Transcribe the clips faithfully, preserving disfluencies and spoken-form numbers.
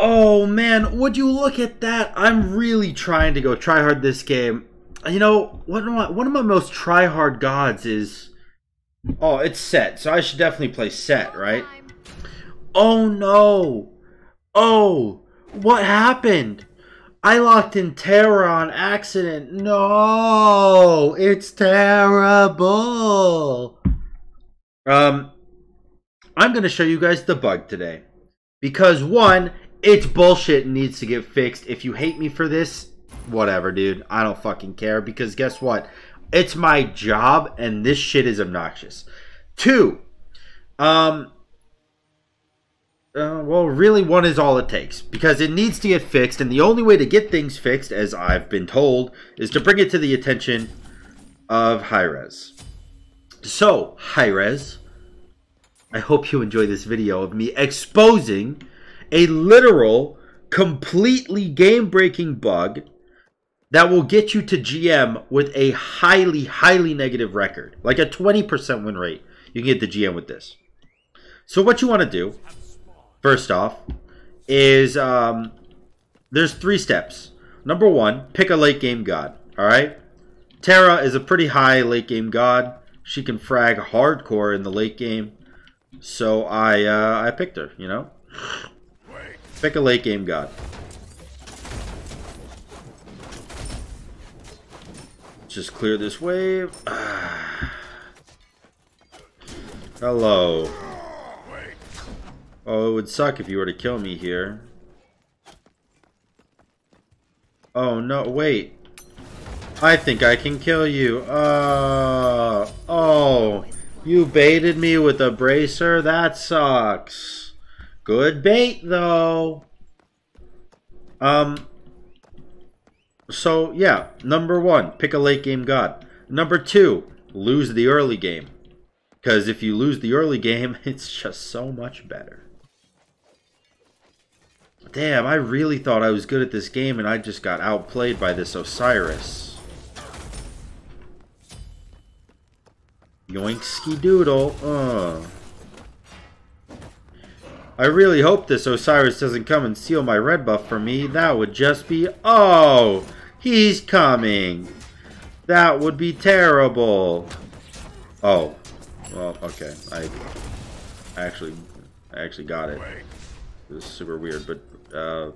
Oh man, would you look at that? I'm really trying to go try hard this game. You know, one of my, one of my most try hard gods is... Oh, it's set, so I should definitely play set, right? Oh no! Oh! What happened? I locked in Terra on accident. No! It's terrible! Um, I'm gonna show you guys the bug today. Because one, it's bullshit and needs to get fixed. If you hate me for this, whatever, dude. I don't fucking care because guess what? It's my job and this shit is obnoxious. Two, um... Uh, well, really, one is all it takes because it needs to get fixed, and the only way to get things fixed, as I've been told, is to bring it to the attention of Hi-Rez. So, Hi-Rez, I hope you enjoy this video of me exposing a literal, completely game-breaking bug that will get you to G M with a highly, highly negative record, like a twenty percent win rate. You can get to G M with this. So, what you want to do, first off, is um, there's three steps. Number one, pick a late game god, all right? Terra is a pretty high late game god. She can frag hardcore in the late game, so I uh, I picked her, you know? Pick a late game god. Just clear this wave. Hello. Oh, it would suck if you were to kill me here. Oh, no, wait. I think I can kill you. Uh, oh, you baited me with a bracer? That sucks. Good bait, though. Um. So, yeah. Number one, pick a late game god. Number two, lose the early game. Because if you lose the early game, it's just so much better. Damn, I really thought I was good at this game and I just got outplayed by this Osiris. Yoinkski doodle. Uh. I really hope this Osiris doesn't come and steal my red buff from me. That would just be... Oh! He's coming! That would be terrible. Oh. Well, okay. I actually, I actually got it. It was super weird, but, uh,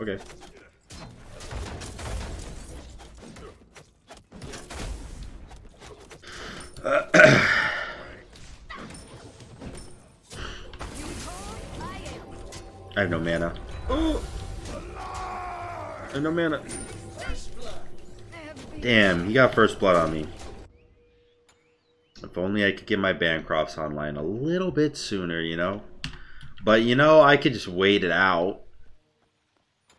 okay. Uh, I have no mana. Oh! I have no mana. Damn, he got first blood on me. If only I could get my Bancrofts online a little bit sooner, you know? But, you know, I could just wait it out.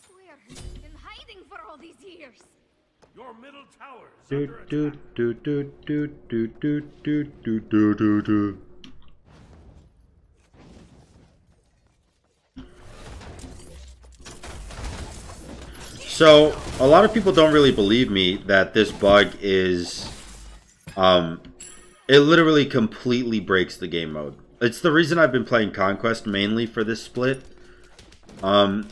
Where have you been hiding for all these years? Your middle tower is under attack. Do, do, do, do, do, do, do, do, do, do, do. So, a lot of people don't really believe me that this bug is, um, it literally completely breaks the game mode. It's the reason I've been playing Conquest mainly for this split. Um,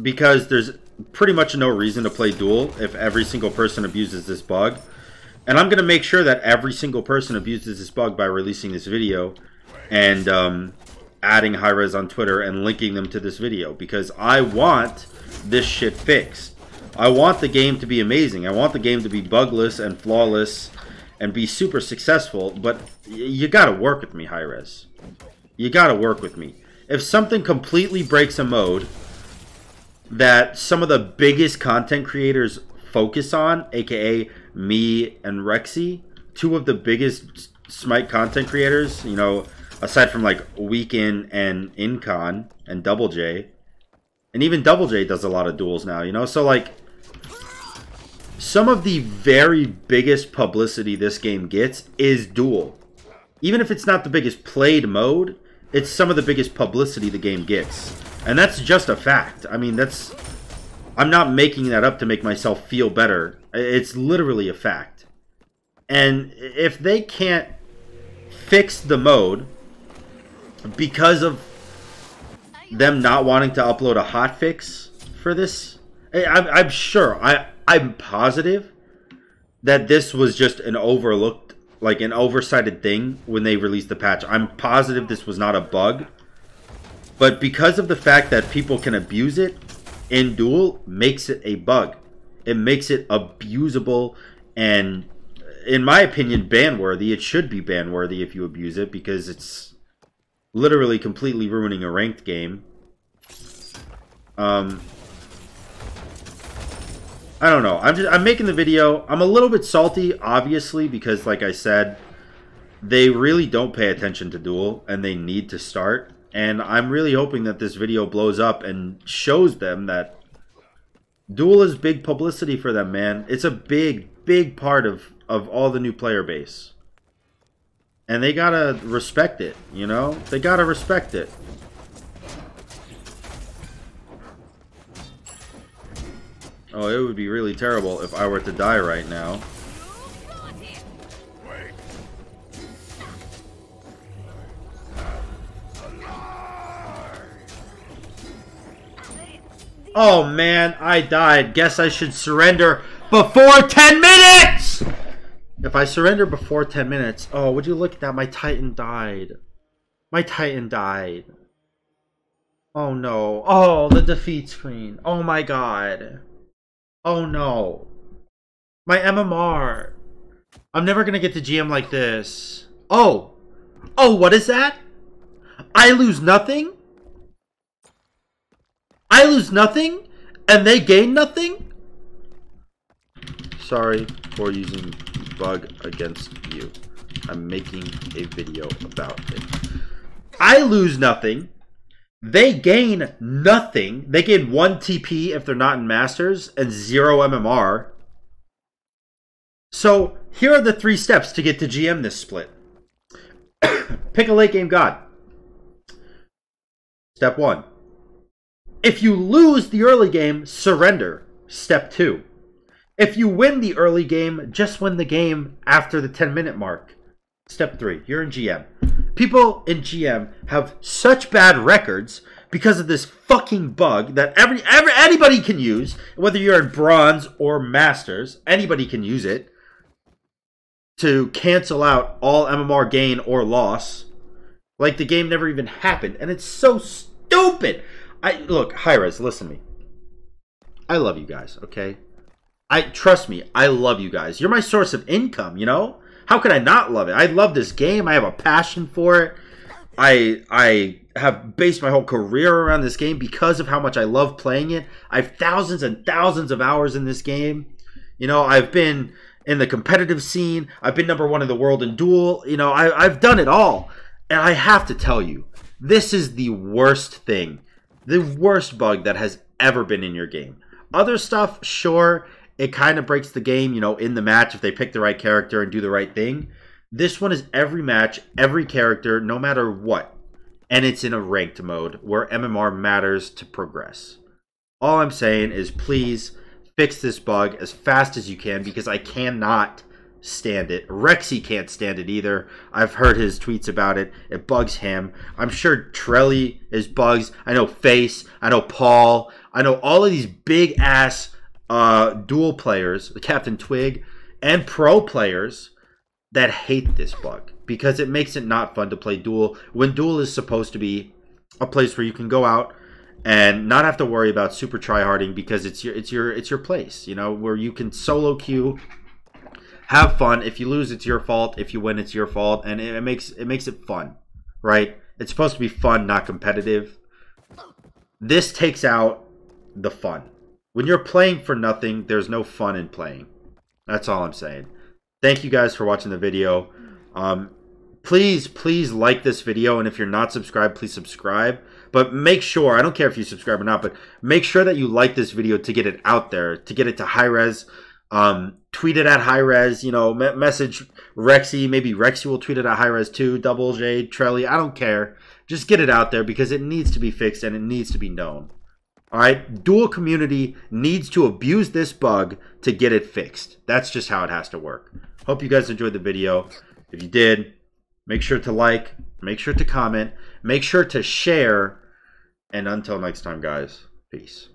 because there's pretty much no reason to play Duel if every single person abuses this bug. And I'm going to make sure that every single person abuses this bug by releasing this video. And um, adding Hi-Rez on Twitter and linking them to this video. Because I want this shit fixed. I want the game to be amazing. I want the game to be bugless and flawless. And be super successful, but you gotta work with me, Hi-Rez. You gotta work with me. If something completely breaks a mode that some of the biggest content creators focus on, aka me and Rexy, two of the biggest Smite content creators, you know, aside from like Weekend and Incon and Double J, and even Double J does a lot of duels now, you know, so like, some of the very biggest publicity this game gets is Duel. Even if it's not the biggest played mode, it's some of the biggest publicity the game gets. And that's just a fact. I mean, that's... I'm not making that up to make myself feel better. It's literally a fact. And if they can't fix the mode because of them not wanting to upload a hotfix for this. I, I'm, I'm sure. I, I'm positive that this was just an overlooked, like an oversighted thing when they released the patch. I'm positive this was not a bug. But because of the fact that people can abuse it in Duel, makes it a bug. It makes it abusable and, in my opinion, ban-worthy. It should be ban-worthy if you abuse it, because it's literally completely ruining a ranked game. Um, I don't know. I'm just, I'm making the video. I'm a little bit salty, obviously, because, like I said, they really don't pay attention to Duel, and they need to start. And I'm really hoping that this video blows up and shows them that Duel is big publicity for them, man. It's a big, big part of, of all the new player base. And they gotta respect it, you know? They gotta respect it. Oh, it would be really terrible if I were to die right now. Oh man, I died. Guess I should surrender before ten minutes! If I surrender before ten minutes... Oh, would you look at that? My Titan died. My Titan died. Oh no. Oh, the defeat screen. Oh my god. Oh no. My M M R. I'm never gonna get to G M like this. Oh! Oh, what is that? I lose nothing? I lose nothing, and they gain nothing? Sorry for using bug against you. I'm making a video about it. I lose nothing. They gain nothing. They gain one T P if they're not in Masters, and zero M M R. So, here are the three steps to get to G M this split. Pick a late game god. Step one. If you lose the early game, surrender. Step two. If you win the early game, just win the game after the ten minute mark. Step three. You're in G M. People in G M have such bad records because of this fucking bug that every, every anybody can use. Whether you're in Bronze or Masters, anybody can use it to cancel out all M M R gain or loss. Like the game never even happened. And it's so stupid. I look, Hi-Rez, listen to me. I love you guys, okay? I trust me, I love you guys. You're my source of income, you know? How could I not love it? I love this game. I have a passion for it. I I have based my whole career around this game because of how much I love playing it. I have thousands and thousands of hours in this game. You know, I've been in the competitive scene. I've been number one in the world in Duel. You know, I, I've done it all. And I have to tell you, this is the worst thing. The worst bug that has ever been in your game. Other stuff, sure, it kind of breaks the game, you know, in the match if they pick the right character and do the right thing. This one is every match, every character, no matter what. And it's in a ranked mode where M M R matters to progress. All I'm saying is please fix this bug as fast as you can because I cannot stand it. Rexy can't stand it either. I've heard his tweets about it. It bugs him. I'm sure Trelly is bugs. I know Face. I know Paul. I know all of these big ass uh, Duel players, the Captain Twig, and pro players that hate this bug because it makes it not fun to play Duel when Duel is supposed to be a place where you can go out and not have to worry about super tryharding because it's your it's your it's your place, you know, where you can solo queue. Have fun. If you lose, it's your fault. If you win, it's your fault. And it makes it makes it fun, right? It's supposed to be fun, not competitive. This takes out the fun. When you're playing for nothing, there's no fun in playing. That's all I'm saying. Thank you guys for watching the video. Um, please, please like this video. And if you're not subscribed, please subscribe. But make sure, I don't care if you subscribe or not, but make sure that you like this video to get it out there, to get it to Hi-Rez. Um, tweet it at Hi-Rez, you know, me message Rexy, maybe Rexy will tweet it at Hi-Rez too, Double J, Trelly, I don't care. Just get it out there because it needs to be fixed and it needs to be known. Alright, Duel community needs to abuse this bug to get it fixed. That's just how it has to work. Hope you guys enjoyed the video. If you did, make sure to like, make sure to comment, make sure to share, And until next time, guys, peace.